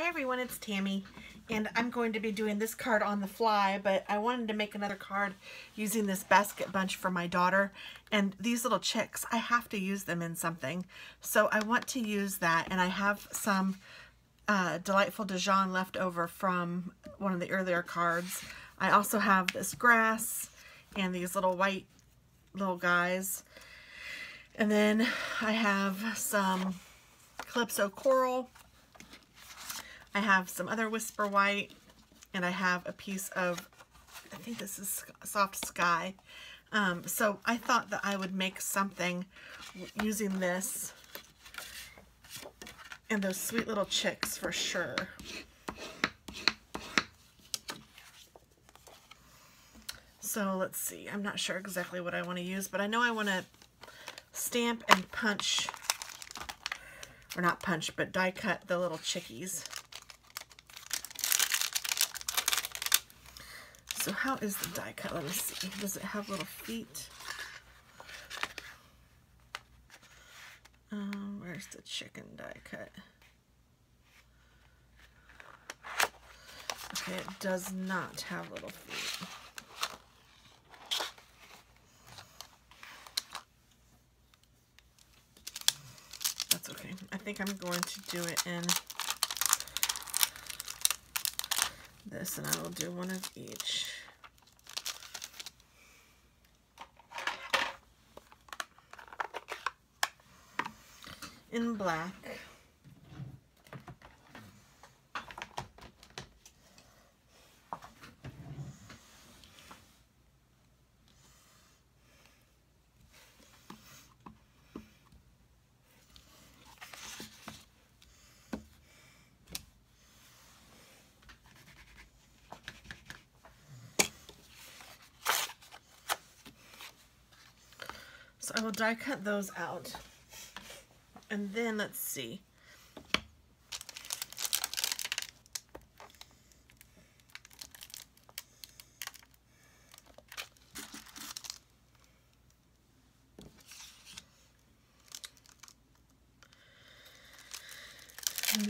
Hi everyone, it's Tammy, and I'm going to be doing this card on the fly, but I wanted to make another card using this basket bunch for my daughter. And these little chicks, I have to use them in something, so I want to use that. And I have some Delightful Dijon left over from one of the earlier cards. I also have this grass and these little white little guys, and then I have some Calypso Coral. I have some other Whisper White, and I have a piece of, I think this is Soft Sky. So I thought that I would make something using this and those sweet little chicks for sure. So let's see, I'm not sure exactly what I want to use, but I know I want to stamp and punch, or not punch, but die cut the little chickies. So how is the die cut? Let me see. Does it have little feet? Where's the chicken die cut? Okay, it does not have little feet. That's okay. I think I'm going to do it in this, and I will do one of each. In black. So I will die cut those out. And then let's see.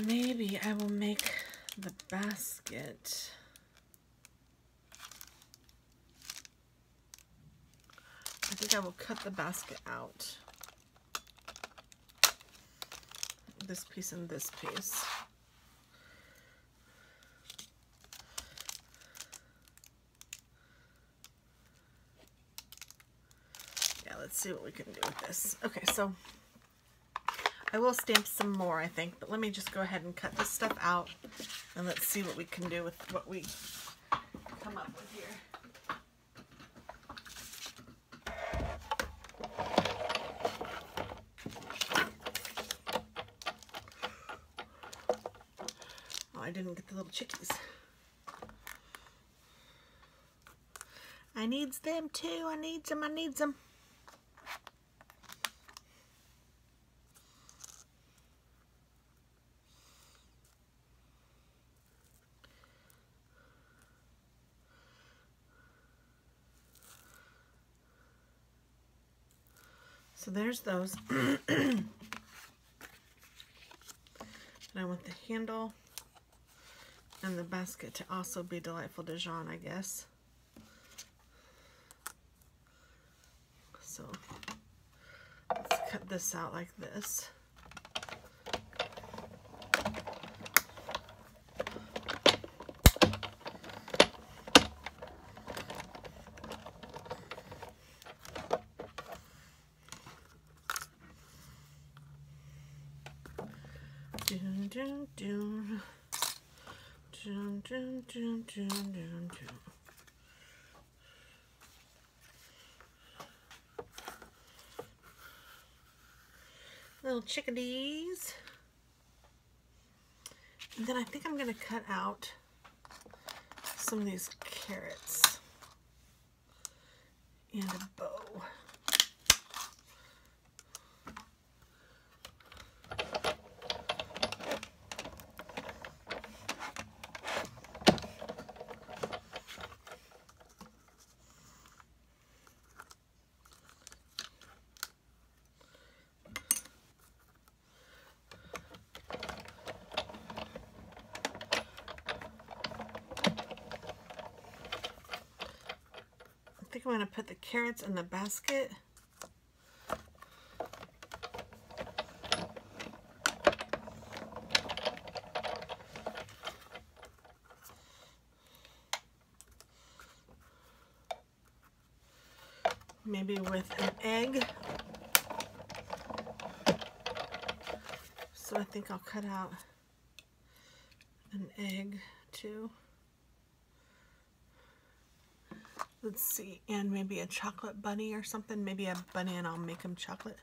Maybe I will make the basket. I think I will cut the basket out. This piece and this piece. Yeah, let's see what we can do with this. Okay, so I will stamp some more, I think, but let me just go ahead and cut this stuff out, and let's see what we can do with what we come up with here. I didn't get the little chickies. I needs them too. I needs them. I needs them. So there's those. And I want the handle and the basket to also be Delightful Dijon, I guess. So let's cut this out like this. Dun, dun, dun. Dun, dun, dun, dun, dun, dun. Little chickadees. And then I think I'm going to cut out some of these carrots and a bow. I'm going to put the carrots in the basket. Maybe with an egg. So I think I'll cut out an egg too. Let's see, and maybe a chocolate bunny or something. Maybe a bunny and I'll make them chocolate.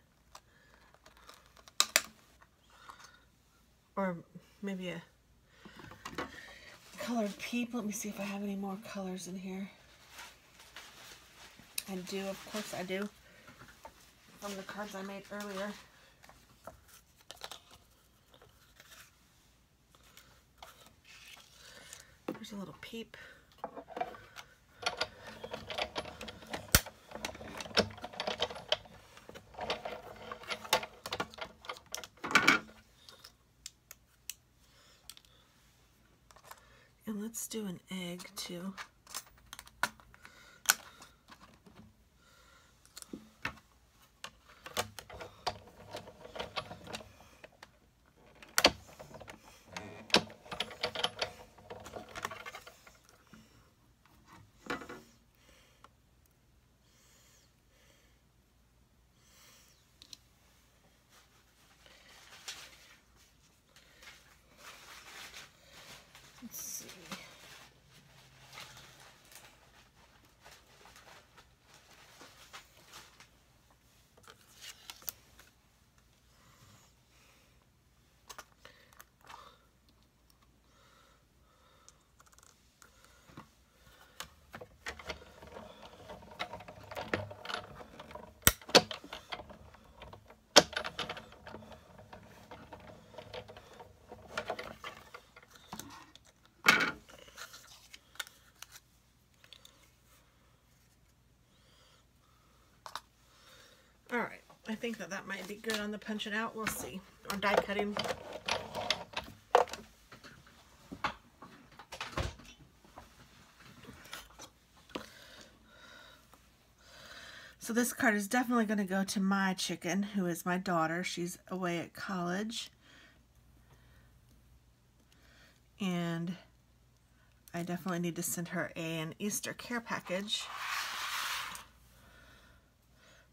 Or maybe a colored peep. Let me see if I have any more colors in here. I do, of course I do. From the cards I made earlier. There's a little peep. Let's do an egg too. Alright, I think that that might be good on the punching out. We'll see. Or die cutting. So this card is definitely going to go to my chicken, who is my daughter. She's away at college. And I definitely need to send her an Easter care package.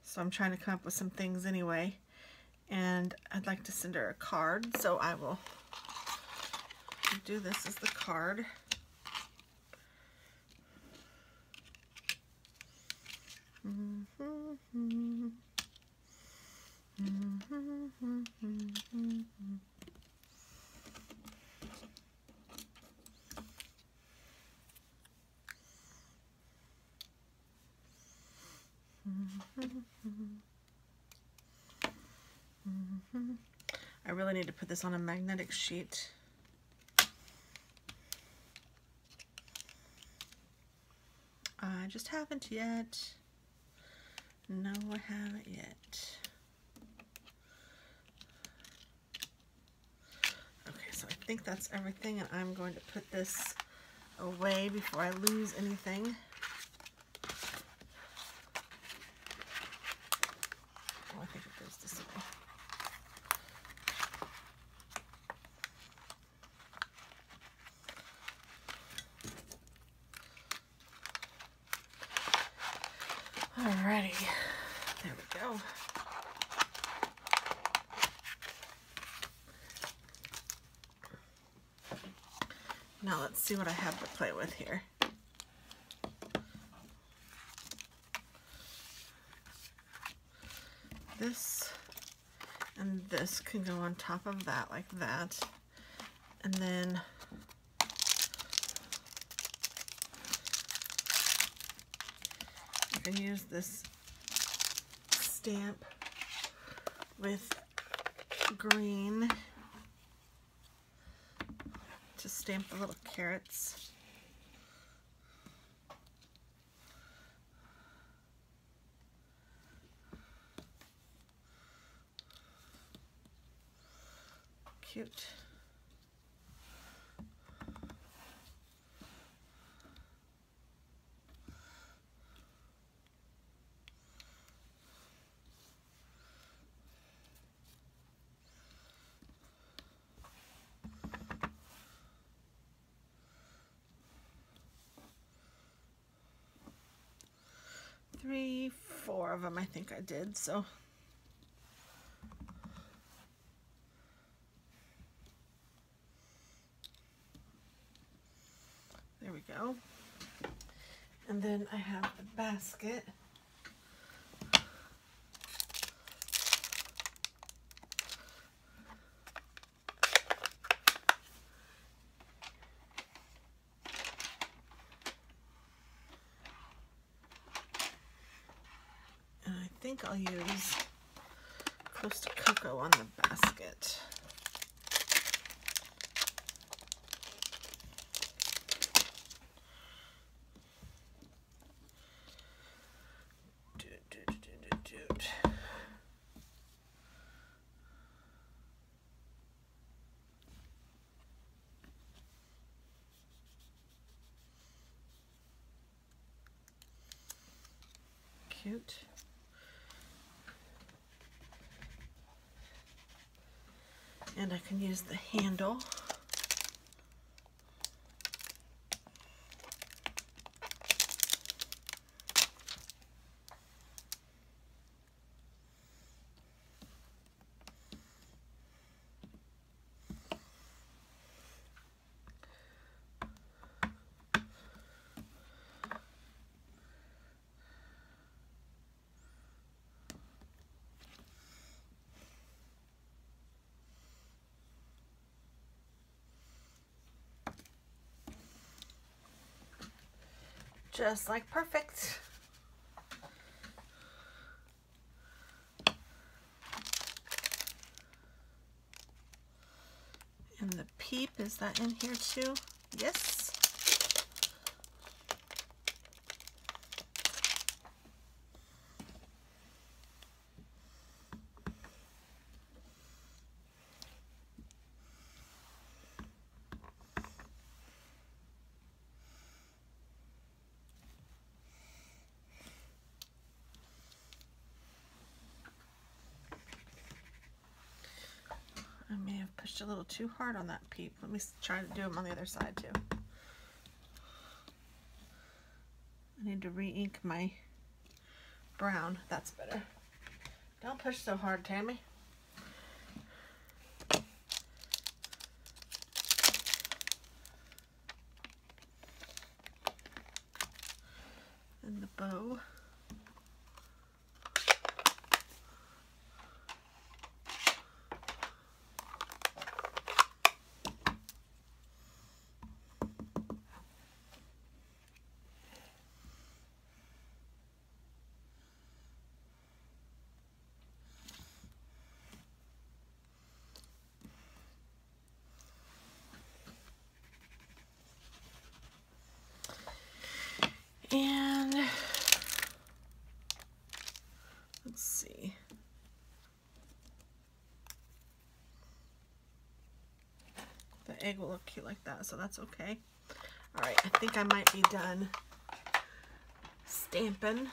So I'm trying to come up with some things anyway, and I'd like to send her a card, so I will do this as the card. I really need to put this on a magnetic sheet. I just haven't yet. No, I haven't yet. Okay, so I think that's everything, and I'm going to put this away before I lose anything. Now let's see what I have to play with here. This and this can go on top of that like that. And then I can use this stamp with green to stamp the little carrots. Cute. more of them. I think I did, so. There we go. And then I have the basket. I think I'll use Close to Cocoa on the basket. Cute. And I can use the handle. Just like perfect. And the peep, is that in here too? Yes. Pushed a little too hard on that peep. Let me try to do them on the other side too. I need to re-ink my brown. That's better. Don't push so hard, Tammy. And the bow. And let's see. The egg will look cute like that, so that's okay. All right, I think I might be done stamping.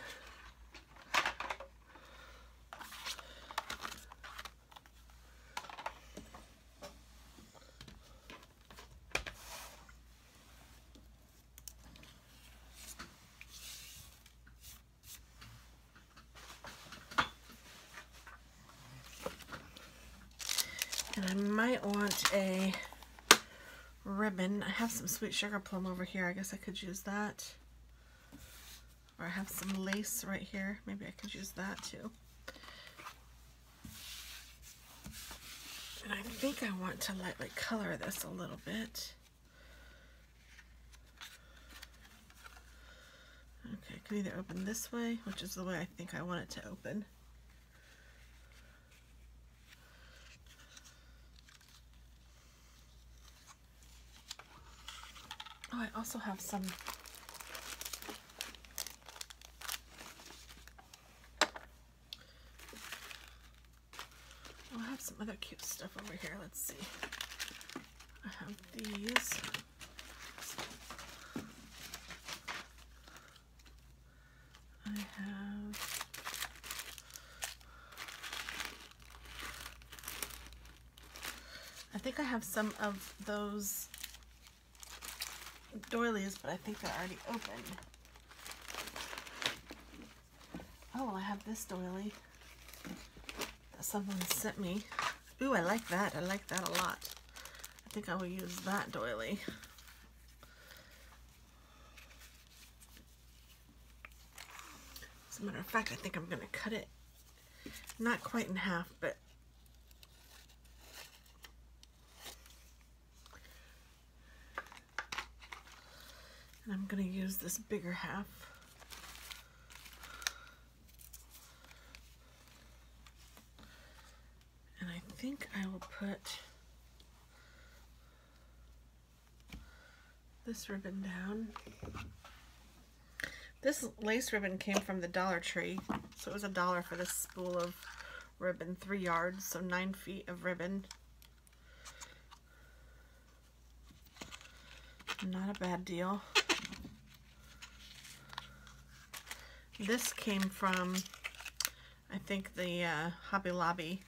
And I might want a ribbon. I have some Sweet Sugar Plum over here. I guess I could use that. Or I have some lace right here. Maybe I could use that too. And I think I want to lightly color this a little bit. Okay, I can either open this way, which is the way I think I want it to open. I also have some I'll have some other cute stuff over here. Let's see. I have these. I have I think I have some of those doilies, but I think they're already open. Oh, I have this doily that someone sent me. Ooh, I like that. I like that a lot. I think I will use that doily. As a matter of fact, I think I'm going to cut it not quite in half, but and I'm going to use this bigger half. And I think I will put this ribbon down. This lace ribbon came from the Dollar Tree, so it was $1 for this spool of ribbon, 3 yards, so 9 feet of ribbon. Not a bad deal. This came from, I think, the Hobby Lobby.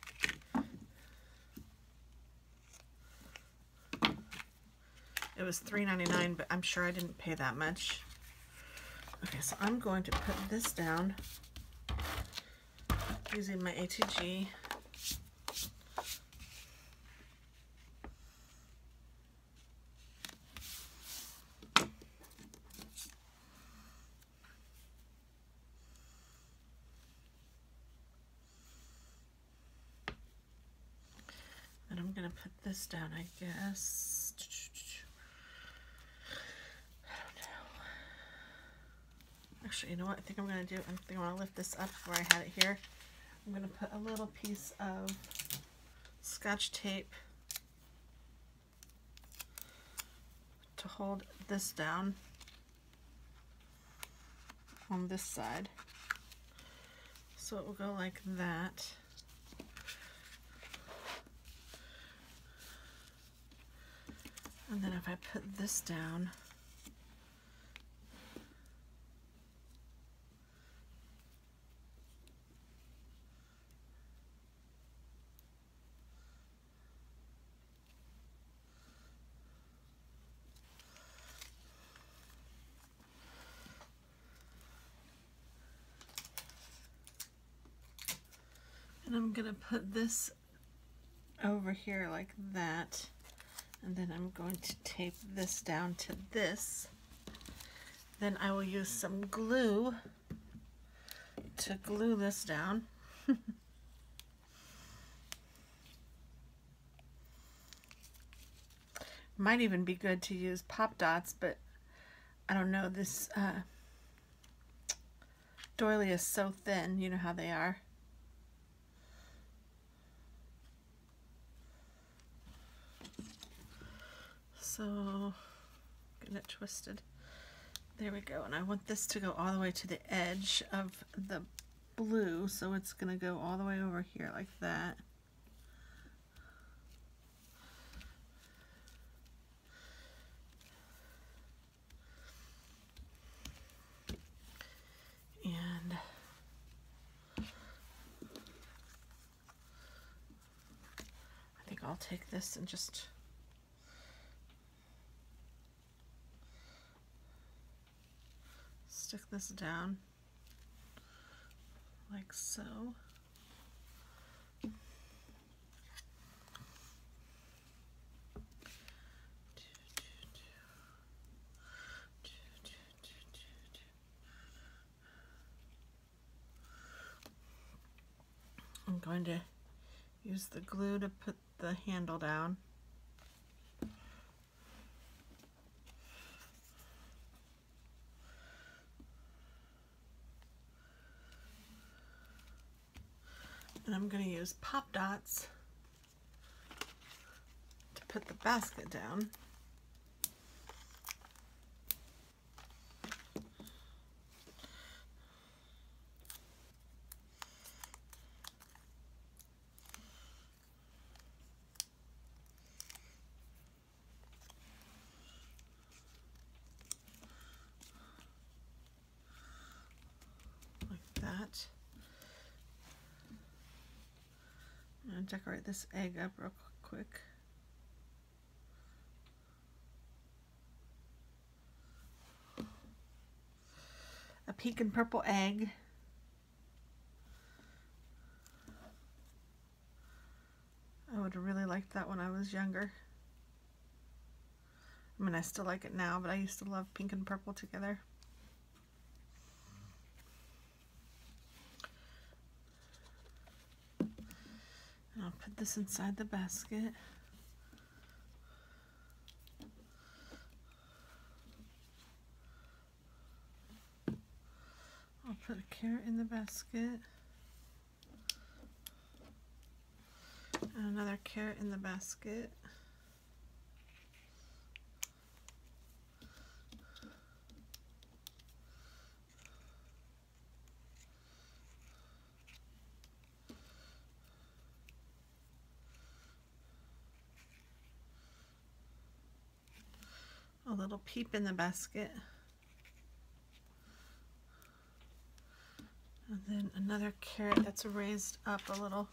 It was $3.99, but I'm sure I didn't pay that much. Okay, so I'm going to put this down using my ATG. And I'm going to put this down, I guess. Actually, you know what I think I'm going to do? I think I want to lift this up where I had it here. I'm going to put a little piece of Scotch tape to hold this down on this side. So it will go like that. And then if I put this down, I'm going to put this over here like that, and then I'm going to tape this down to this. Then I will use some glue to glue this down. Might even be good to use pop dots, but I don't know. This doily is so thin, you know how they are. So, getting it twisted. There we go. And I want this to go all the way to the edge of the blue, so it's going to go all the way over here like that. And I think I'll take this and just stick this down like so. I'm going to use the glue to put the handle down. And I'm going to use pop dots to put the basket down. Decorate this egg up real quick. A pink and purple egg. liked that when I was younger. I mean, I still like it now, but I used to love pink and purple together. And I'll put this inside the basket. I'll put a carrot in the basket. And another carrot in the basket. A little peep in the basket. And then another carrot that's raised up a little.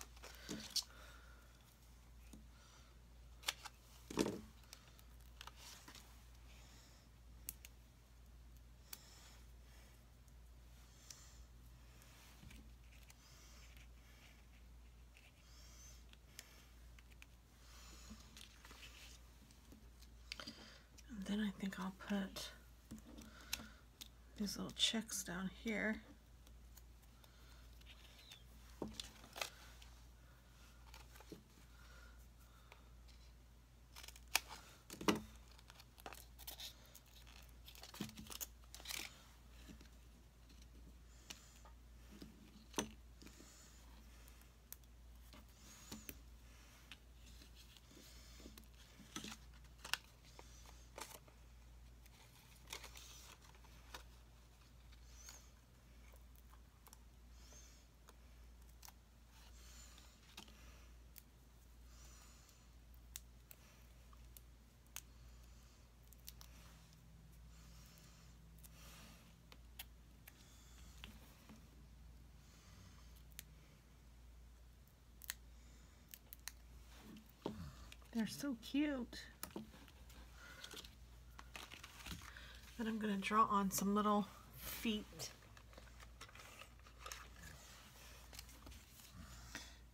I'll put these little checks down here. They're so cute. Then I'm going to draw on some little feet.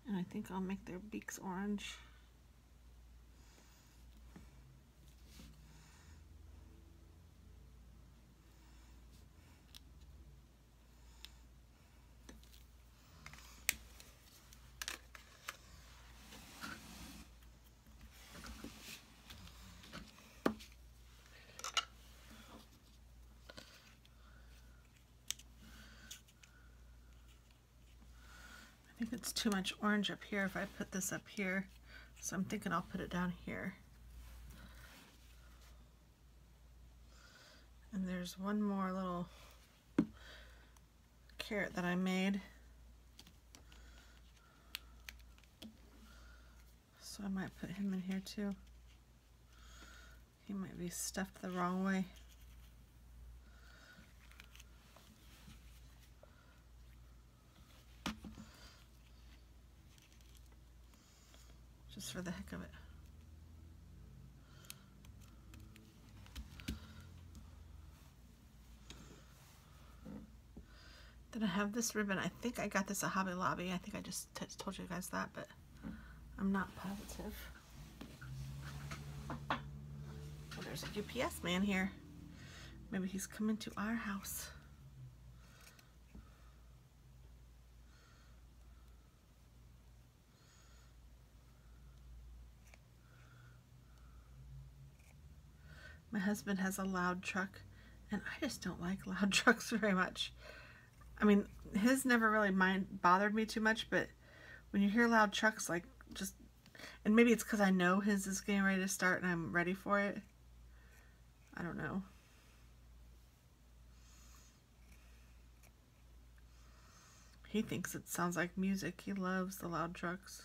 And I think I'll make their beaks orange. It's too much orange up here if I put this up here, so I'm thinking I'll put it down here. And there's one more little carrot that I made, so I might put him in here too. He might be stuffed the wrong way. Just for the heck of it. Then I have this ribbon. I think I got this at Hobby Lobby. I think I just told you guys that, but I'm not positive. Well, there's a UPS man here. Maybe he's coming to our house. My husband has a loud truck, and I just don't like loud trucks very much. I mean, his never really bothered me too much, but when you hear loud trucks, like, just, and maybe it's because I know his is getting ready to start and I'm ready for it. I don't know. He thinks it sounds like music. He loves the loud trucks.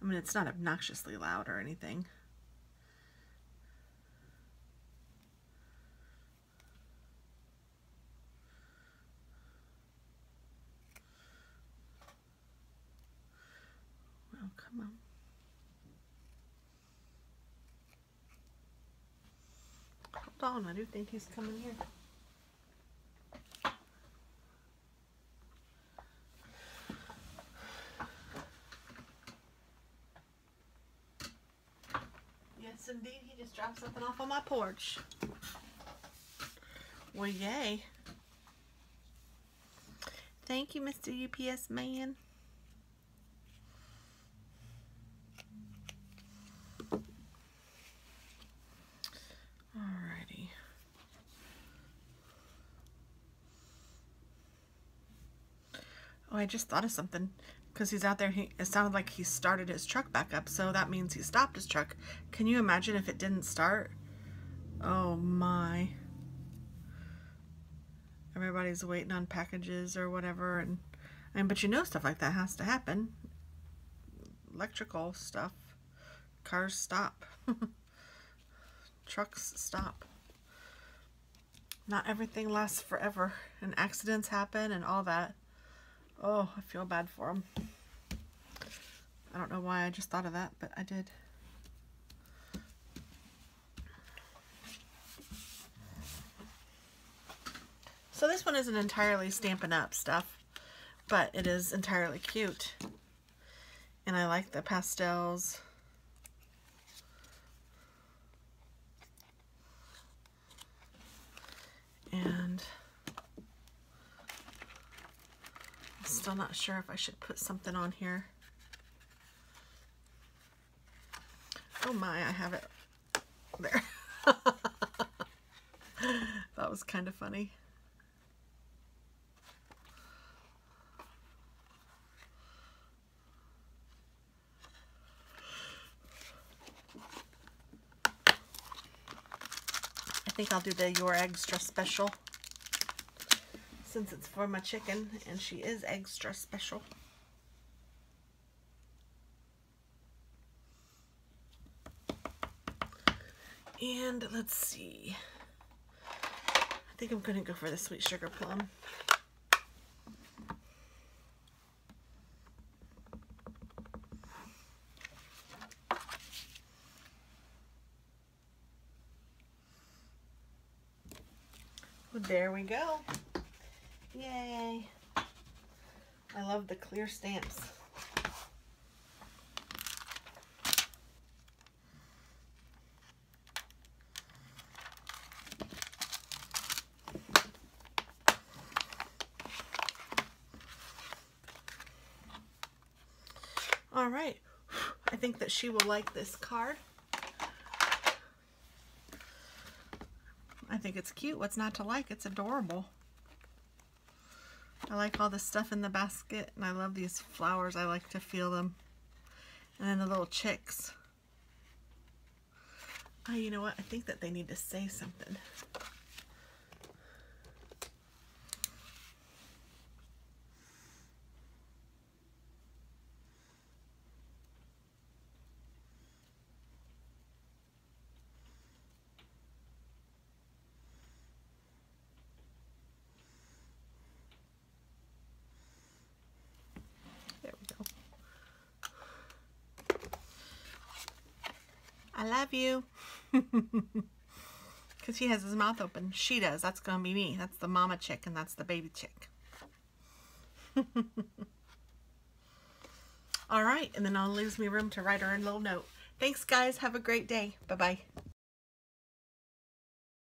I mean, it's not obnoxiously loud or anything. Well, come on. Hold on, I do think he's coming here. Yes, indeed. He just dropped something off on my porch. Well, yay. Thank you, Mr. UPS man. Alrighty. Oh, I just thought of something. Because he's out there, it sounded like he started his truck back up, so that means he stopped his truck. Can you imagine if it didn't start? Oh my. Everybody's waiting on packages or whatever, and but you know stuff like that has to happen. Electrical stuff. Cars stop. Trucks stop. Not everything lasts forever, and accidents happen and all that. Oh, I feel bad for them. I don't know why I just thought of that, but I did. So this one isn't entirely Stampin' Up stuff, but it is entirely cute. And I like the pastels. And still not sure if I should put something on here. Oh my, I have it there. That was kind of funny. I think I'll do the Your Eggstra Special. Since it's for my chicken, and she is extra special. And let's see. I think I'm going to go for the Sweet Sugar Plum. Well, there we go. Yay! I love the clear stamps. All right, I think that she will like this card. I think it's cute. What's not to like? It's adorable. I like all the stuff in the basket, and I love these flowers. I like to feel them. And then the little chicks. Oh, you know what? I think that they need to say something. Love you. Because he has his mouth open. She does. That's going to be me. That's the mama chick, and that's the baby chick. All right. And then that leaves me room to write her a little note. Thanks, guys. Have a great day. Bye-bye.